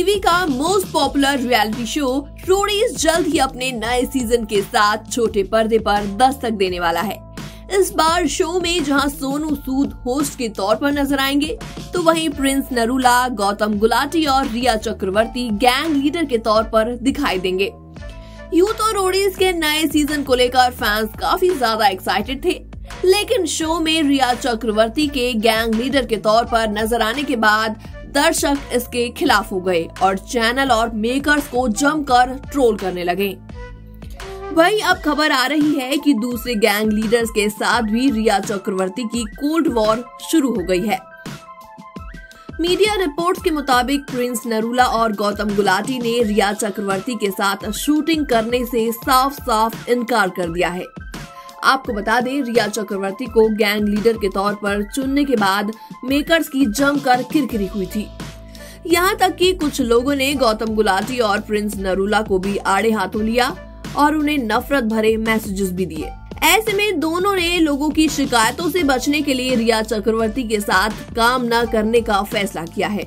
TV का most popular reality show Roadies जल्द ही अपने नए सीजन के साथ छोटे पर्दे पर दस्तक देने वाला है। इस बार शो में जहां सोनू सूद होस्ट के तौर पर नजर आएंगे, तो वहीं प्रिंस नरूला, गौतम गुलाटी और रिया चक्रवर्ती गैंग लीडर के तौर पर दिखाई देंगे। यूं तो रोडीज के नए सीजन को लेकर फैंस काफी ज्यादा एक्साइटेड थे, लेकिन शो में रिया चक्रवर्ती के गैंग लीडर के तौर पर नजर आने के बाद दर्शक इसके खिलाफ हो गए और चैनल और मेकर्स को जमकर ट्रोल करने लगे। वहीं अब खबर आ रही है कि दूसरे गैंग लीडर्स के साथ भी रिया चक्रवर्ती की कोल्ड वॉर शुरू हो गई है। मीडिया रिपोर्ट्स के मुताबिक प्रिंस नरूला और गौतम गुलाटी ने रिया चक्रवर्ती के साथ शूटिंग करने से साफ साफ इनकार कर दिया है। आपको बता दें, रिया चक्रवर्ती को गैंग लीडर के तौर पर चुनने के बाद मेकर्स की जमकर किरकिरी हुई थी। यहाँ तक कि कुछ लोगों ने गौतम गुलाटी और प्रिंस नरूला को भी आड़े हाथों लिया और उन्हें नफरत भरे मैसेजेस भी दिए। ऐसे में दोनों ने लोगों की शिकायतों से बचने के लिए रिया चक्रवर्ती के साथ काम न करने का फैसला किया है।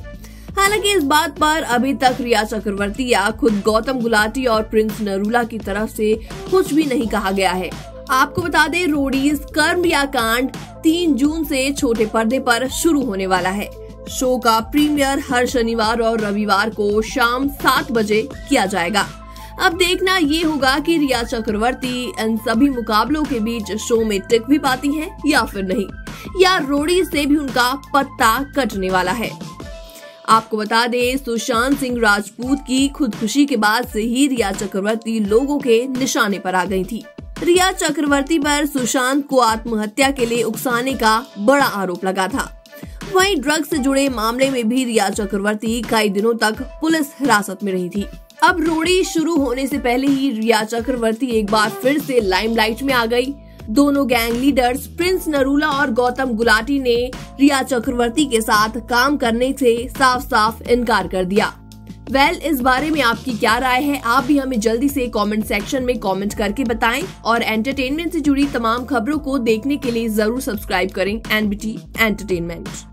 हालांकि इस बात पर अभी तक रिया चक्रवर्ती या खुद गौतम गुलाटी और प्रिंस नरूला की तरफ से कुछ भी नहीं कहा गया है। आपको बता दें, रोडीज कर्म या कांड 3 जून से छोटे पर्दे पर शुरू होने वाला है। शो का प्रीमियर हर शनिवार और रविवार को शाम 7 बजे किया जाएगा। अब देखना ये होगा कि रिया चक्रवर्ती इन सभी मुकाबलों के बीच शो में टिक भी पाती हैं या फिर नहीं, या रोडीज से भी उनका पत्ता कटने वाला है। आपको बता दें, सुशांत सिंह राजपूत की खुदकुशी के बाद से ही रिया चक्रवर्ती लोगों के निशाने पर आ गई थी। रिया चक्रवर्ती पर सुशांत को आत्महत्या के लिए उकसाने का बड़ा आरोप लगा था। वहीं ड्रग्स से जुड़े मामले में भी रिया चक्रवर्ती कई दिनों तक पुलिस हिरासत में रही थी। अब रोडी शुरू होने से पहले ही रिया चक्रवर्ती एक बार फिर से लाइमलाइट में आ गई। दोनों गैंग लीडर्स प्रिंस नरूला और गौतम गुलाटी ने रिया चक्रवर्ती के साथ काम करने से साफ साफ इनकार कर दिया। वेल, इस बारे में आपकी क्या राय है? आप भी हमें जल्दी से कमेंट सेक्शन में कमेंट करके बताएं और एंटरटेनमेंट से जुड़ी तमाम खबरों को देखने के लिए जरूर सब्सक्राइब करें NBT एंटरटेनमेंट।